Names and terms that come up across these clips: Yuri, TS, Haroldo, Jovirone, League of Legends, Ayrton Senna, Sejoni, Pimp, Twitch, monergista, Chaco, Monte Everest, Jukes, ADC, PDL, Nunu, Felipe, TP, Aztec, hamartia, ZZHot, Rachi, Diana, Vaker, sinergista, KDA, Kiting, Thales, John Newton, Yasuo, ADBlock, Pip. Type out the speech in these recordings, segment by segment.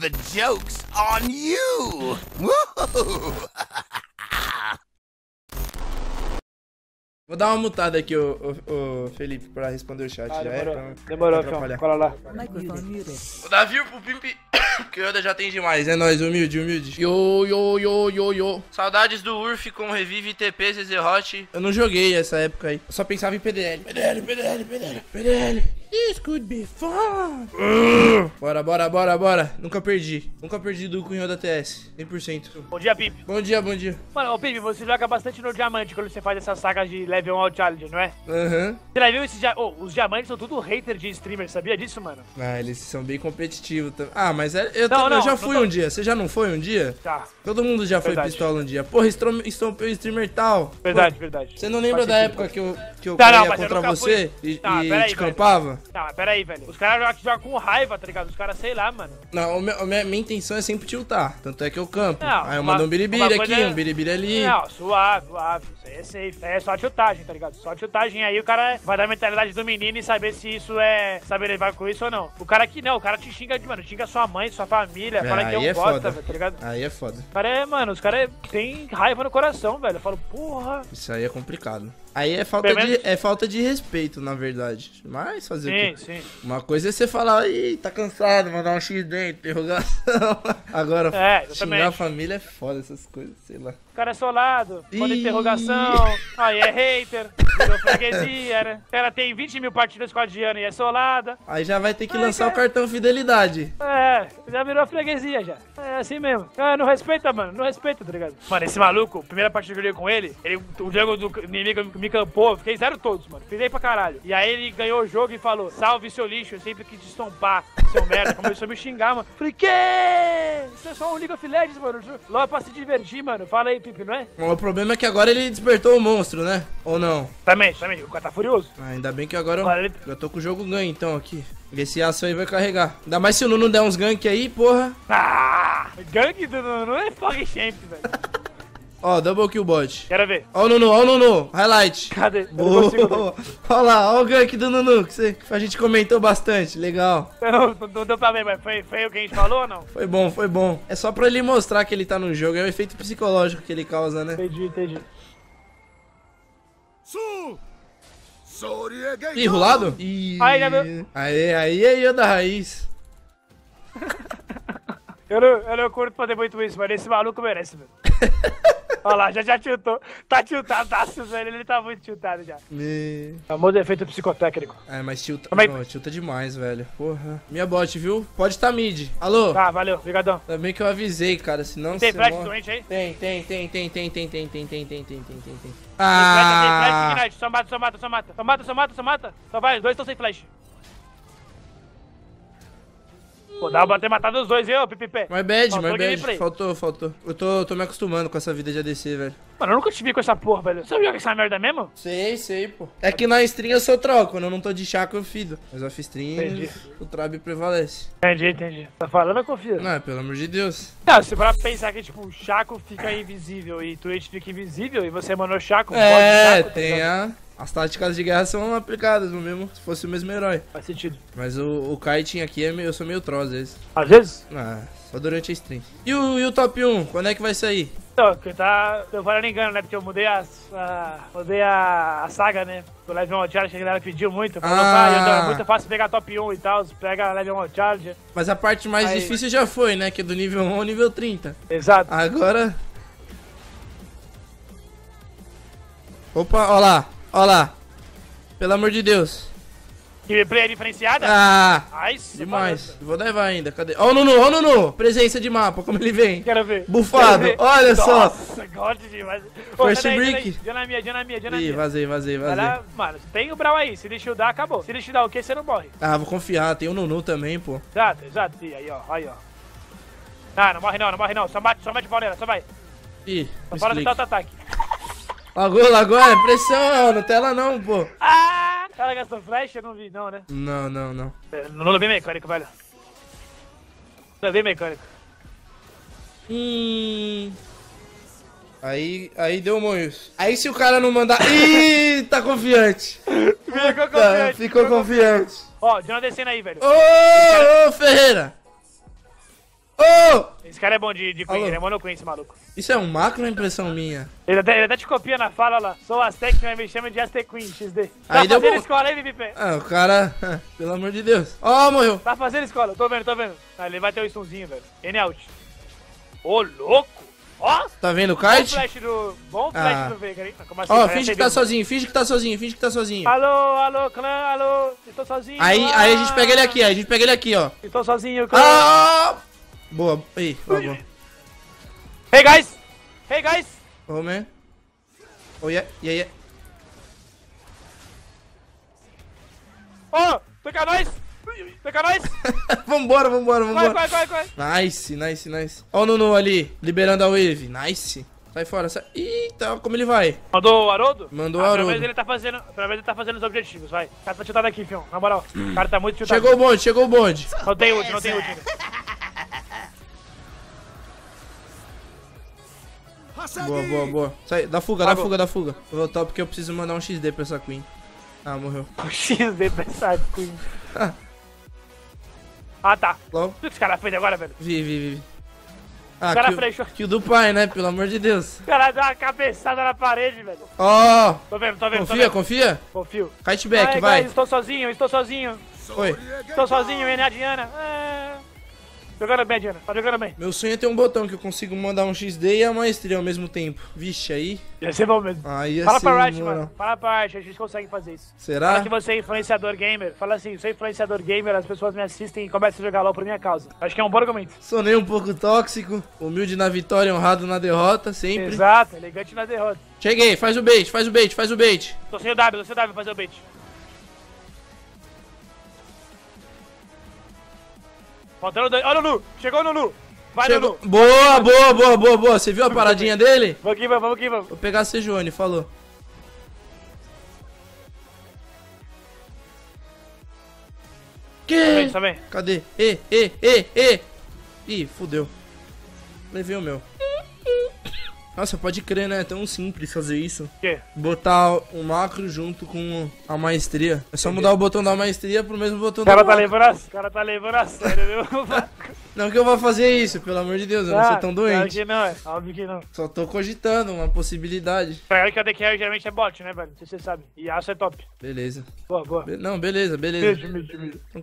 The joke's on you! Woohoo! Vou dar uma mutada aqui, o Felipe, pra responder o chat. Ah, demorou, Fion. Cola lá. Vou dar view pro Pimp, porque o Yoda já tem demais. É nóis, humilde. Yo. Saudades do Urf com Revive, TP, ZZHot. Eu não joguei essa época aí. Eu só pensava em PDL. PDL. This could be fun. Bora. Nunca perdi do cunhado da TS. 100%. Bom dia, Pip. Bom dia. Mano, ô, Pip, você joga bastante no diamante quando você faz essas sacas de level 1 challenge, não é? Aham. Você já viu esses os diamantes são tudo hater de streamer, sabia disso, mano? Ah, eles são bem competitivos também. Ah, mas eu já fui um dia. Você já não foi um dia? Tá. Todo mundo já foi pistola um dia. Porra, estompeu streamer tal. Verdade, pô, verdade. Você não lembra da época que eu corria contra você e te campava? Não, mas peraí, velho. Os caras jogam com raiva, tá ligado? Os caras, sei lá, mano. Não, minha intenção é sempre tiltar. Tanto é que eu campo. Não, aí eu mando um biribiri aqui, um biribiri ali. Não, suave. Isso aí é safe. É só tiltagem, tá ligado? Só tiltagem. Aí o cara vai dar a mentalidade do menino e saber se isso é... Saber levar com isso ou não. O cara aqui não. O cara te xinga, mano. Xinga sua mãe, sua família. Fala que é um bosta, velho, tá ligado? Aí é foda. O cara é, mano, os caras têm raiva no coração, velho. Eu falo, porra. Isso aí é complicado. Aí é falta de respeito, na verdade. Mas fazer o quê? Sim. Uma coisa é você falar, ih, tá cansado, mandar um X dentro, interrogação. Agora, xingar a família é foda, essas coisas, sei lá. O cara é solado, pode interrogação, aí é hater, virou freguesia, né? O cara tem 20 mil partidas com a Diana e é solada. Aí já vai ter que lançar o cartão fidelidade. É, já virou freguesia já. É assim mesmo. Ah, não respeita, mano, não respeita, tá ligado? Mano, esse maluco, primeira partida que eu joguei com ele, o jogo do inimigo me campou, fiquei zero todos, mano. Fizei pra caralho. E aí ele ganhou o jogo e falou, salve seu lixo, eu sempre quis te estompar, seu merda. Começou a me xingar, mano. Falei, quê? Isso é só um League of Legends, mano. Logo é pra se divertir, mano. Fala aí, não é? O problema é que agora ele despertou o monstro, né? Ou não? Também. O cara tá furioso. Ah, ainda bem que agora eu tô com o jogo ganho, então, aqui. Esse aço aí vai carregar. Ainda mais se o Nunu der uns gank aí, porra. Ah! Gank do Nunu é fucking champ, velho. Ó, double kill bot. Quero ver. Ó o Nunu. Highlight. Cadê? Boa. Ó lá, ó o gank do Nunu, que a gente comentou bastante. Legal. Não deu pra ver, mas foi o que a gente falou ou não? Foi bom. É só pra ele mostrar que ele tá no jogo. É o efeito psicológico que ele causa, né? Entendi. Ih, rolado? Ih. Aí, Yoda Raiz. Eu não curto fazer muito isso, mas esse maluco merece, velho. Olha lá, já tiltou. Tá tiltado, tá Suzane, ele tá muito tiltado já. Amor do efeito psicotécnico. É, mas tilta. Não, tilta demais, velho. Porra. Minha bot, viu? Pode estar mid. Alô? Tá, valeu, obrigadão. Também que eu avisei, cara, senão. Tem flash doente aí? Tem. Ah! Tem flash, só mata. Só vai, os dois estão sem flash. Pô, dá pra ter matado os dois, hein, ô, Pipipe. My bad. Faltou. Eu tô me acostumando com essa vida de ADC, velho. Mano, eu nunca te vi com essa porra, velho. Você joga essa merda mesmo? Sei, pô. É que na stream eu só troco. Quando eu não tô de Chaco, eu fido. Mas off stream, o Trab prevalece. Entendi. Tá falando, eu confio. Não, pelo amor de Deus. Não, se for pensar que, tipo, o Chaco fica invisível e Twitch fica invisível e você mandou Chaco, é, pode Chaco, tem a... As táticas de guerra são aplicadas no mesmo, se fosse o mesmo herói. Faz sentido. Mas o Kiting aqui, eu sou meio troll às vezes. Às vezes? Ah, só durante a stream. E o top 1, quando é que vai sair? Então, porque tá... Eu falando engano, né? Porque eu mudei a saga, né? Do level 1 challenge, que a galera pediu muito. Falou, é muito fácil pegar top 1 e tal, pega level 1 challenge. Mas a parte mais difícil já foi, né? Que é do nível 1 ao nível 30. Exato. Agora... Opa, ó lá. Olha lá, pelo amor de Deus. Gameplay é diferenciada? Ah, ai, demais. Vou levar ainda, cadê? Ó o Nunu. Presença de mapa, como ele vem. Quero ver. Bufado, olha só. Nossa, gosto demais. First break. Jana minha. Ih, vazei. Ela, mano, tem o Brawl aí, se deixa eu dar, acabou. Se deixa eu dar o quê, você não morre. Ah, vou confiar, tem o Nunu também, pô. Exato. E aí ó. Ah, não morre não. Só mate pauleira, só vai. Ih, só para de tanto ataque. Lagou, é pressão, não tela não, pô. Ah, ela gastou flash, eu não vi não, né? Não. Não bem mecânico, velho. Não bem mecânico. Aí deu moios. Aí se o cara não mandar... Ih, tá confiante. Ficou confiante. Ó, Jana descendo aí, velho. Ô, Ferreira. Esse cara é bom de Queen, ele é mono Queen, esse maluco. Isso é um macro ou impressão minha? Ele até te copia na fala lá. Sou Aztec, mas me chama de Aztec Queen, XD. Tá aí fazendo deu bom. Escola, hein, Pip? Ah, o cara... Pelo amor de Deus. Ó, morreu. Tá fazendo escola, tô vendo. Ah, ele vai ter o stunzinho, velho. N-out. Ô, louco. Ó. Tá vendo o kite? Bom flash do Vaker, hein? Ó, finge que tá sozinho, finge que tá sozinho. Alô, clã, alô. Estou sozinho. Aí a gente pega ele aqui, ó. Estou sozinho, clã. Ah! Boa, aí, tá bom. Hey guys! Oh man. Oh yeah. Oh, toca nós! Vambora! Vai. Nice. Ó o Nunu ali, liberando a wave. Nice. Sai fora, sai. Eita, como ele vai. Mandou o Haroldo? Mandou o Haroldo. Pelo menos ele tá fazendo os objetivos, vai. O cara tá tiltado aqui, fião. Na moral, o cara tá muito tiltado. Chegou o bonde. Não tem ult. Boa. Sai, dá fuga. Vou voltar porque eu preciso mandar um XD pra essa Queen. Ah, morreu. Um XD pra essa Queen. Ah, tá. O que esse cara fez agora, velho? Vi. Ah, o cara frechou. Que do pai, né? Pelo amor de Deus. O cara deu uma cabeçada na parede, velho. Ó. Tô vendo. Confio. Kiteback, vai. Guys, estou sozinho. Oi. Estou sozinho, vem a Diana. Tá jogando bem, Jana. Meu sonho é ter um botão que eu consigo mandar um XD e a maestria ao mesmo tempo. Vixe, aí... Ia ser bom mesmo. Fala pra Rachi, a gente consegue fazer isso. Será? Fala que você é influenciador gamer. Fala assim, sou influenciador gamer, as pessoas me assistem e começam a jogar LOL por minha causa. Acho que é um bom argumento. Sonei um pouco tóxico, humilde na vitória, honrado na derrota, sempre. Exato, elegante na derrota. Cheguei, faz o bait. Tô sem o W, fazer o bait. Faltando dois. Olha o Nunu! Chegou o Nunu! Vai, Nunu! Boa! Você viu a paradinha dele? Vamos que vamos. Vou pegar a Sejoni, falou. Que? Cadê? E! Ih, fudeu. Levei o meu. Nossa, pode crer, né? É tão simples fazer isso. Que? Botar o macro junto com a maestria. É só mudar o botão da maestria pro mesmo botão da macro. O cara tá levando a sério, viu? Não que eu vou fazer isso, pelo amor de Deus. Eu não sou tão doente. Óbvio que não. Só tô cogitando uma possibilidade. Pra que a DK geralmente é bot, né, velho? Não sei se você sabe. E Yasuo é top. Beleza. Boa. Beleza.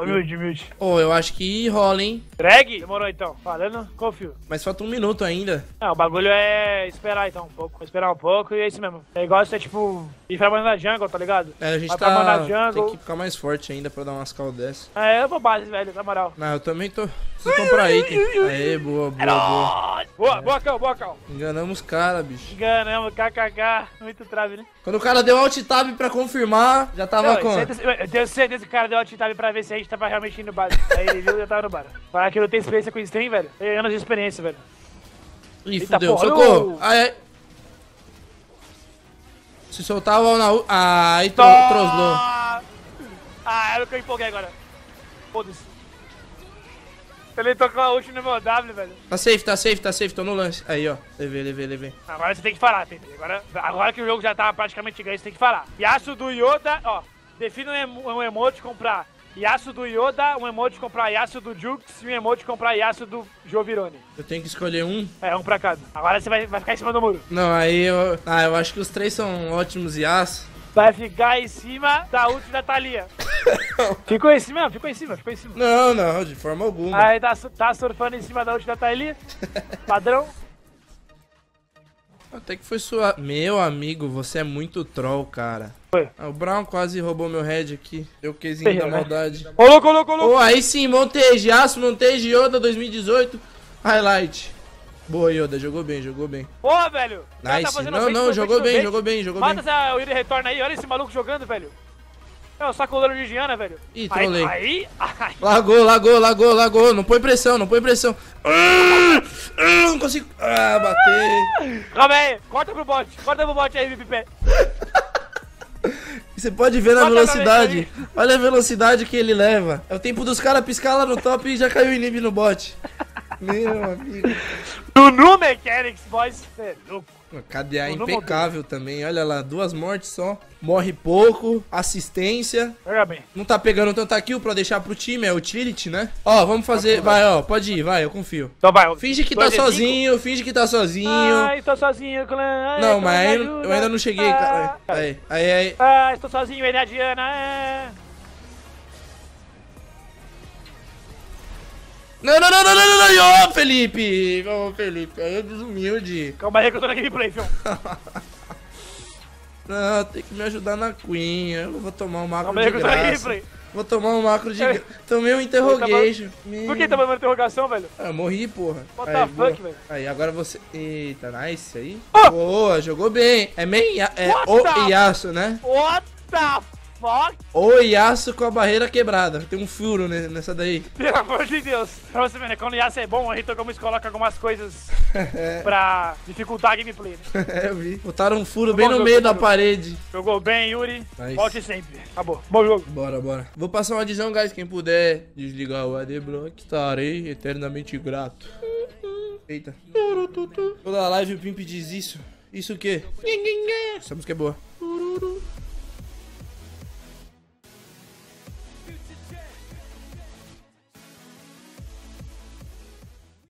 Humilde. Ô, eu acho que rola, hein? Drag? Demorou, então. Falando, confio. Mas falta um minuto ainda. Não, o bagulho é... Esperar um pouco e é isso mesmo. É igual você, tipo, ir pra mandar jungle, tá ligado? É, a gente tem que ficar mais forte ainda pra dar umas caldas. É bobagem, velho, na moral. Não, eu também tô... Preciso comprar item. Aê, boa. Boa, Cal. Enganamos o cara, bicho. Enganamos, kkk. Muito trave, né? Quando o cara deu alt tab pra confirmar, já tava com. Eu tenho certeza que o cara deu alt tab pra ver se a gente tava realmente indo no bar. Aí ele viu e já tava no bar. Falar que eu não tenho experiência com stream, velho. Eu tenho anos de experiência, velho. Ih, fudeu, socorro! Ai. Se soltar o Alnaú. Ai, troslou. Ah, era o que eu empolguei agora. Foda-se. Ele tocou a ult no meu W, velho. Tá safe, tô no lance. Aí, ó. Levei. Agora você tem que falar, Pimp. Agora que o jogo já tá praticamente ganho, você tem que falar. Yasuo do Yoda, ó. Defina um emote comprar Yasuo do Yoda, um emote comprar Yasuo do Jukes e um emote comprar Yasuo do Jovirone. Eu tenho que escolher um? É, um pra cada. Agora você vai ficar em cima do muro. Não, aí eu... Ah, eu acho que os três são ótimos Yasuo. Vai ficar em cima da ult da Thalia. Ficou em cima. Não, de forma alguma. Aí tá surfando em cima da ult da Thalia. Padrão. Até que foi sua... Meu amigo, você é muito troll, cara. Foi. Ah, o Brown quase roubou meu head aqui. Eu quis ir da maldade. Ô, louco. Aí sim, montei aço, montei Yoda 2018. Highlight. Boa, Yoda, jogou bem. Pô, velho. Nice. Tá não, jogou bem. Mata essa Yuri, retorna aí. Olha esse maluco jogando, velho. É o sacolano de Diana, velho. Ih, trolei. Aí. Lagou. Não põe pressão. Não consigo. Ah, batei. Calma aí. Corta pro bot aí, Pipé. Você pode ver na velocidade. Olha a velocidade que ele leva. É o tempo dos caras piscar lá no top e já caiu o inib no bot. Meu amigo. Nunu Mechanics, voz feduco. KDA impecável também, olha lá, 2 mortes só, morre pouco, assistência, não tá pegando tanta kill pra deixar pro time, é utility, né? Ó, vamos fazer, vai, ó, pode ir, vai, eu confio. Então vai, finge que tá sozinho, finge que tá sozinho. Ai, tô sozinho, clã. Não, mas eu ainda não cheguei, cara. Aí, aí, aí. Ah, estou sozinho, ele é a Diana. Não, não, não, não, não, não, não, oh, Felipe! Ô, oh, Felipe, aí é desumilde. Calma aí que eu tô na gameplay, filho. Não, tem que me ajudar na Queen. Eu vou tomar um macro de graça. Vou tomar um macro de graça. Tomei um interrogation. Tava... Por que tá mandando interrogação, velho? Ah, eu morri, porra. What the fuck, velho? Aí, agora você... Eita, nice aí. Oh! Boa, jogou bem. É meio... É o Yasuo, né? What the fuck? O Yasuo com a barreira quebrada. Tem um furo nessa daí. Pelo amor de Deus. Pra você ver, né? Quando o Yasuo é bom, a gente coloca algumas coisas pra dificultar a gameplay, né? É, eu vi. Botaram um furo bem no meio da parede. Jogou bem, Yuri. Nice. Volte sempre. Acabou. Bom jogo. Bora, bora. Vou passar uma adição, guys. Quem puder desligar o ADBlock, estarei eternamente grato. Eita. Toda live o Pimp diz isso. Isso o quê? Essa música é boa.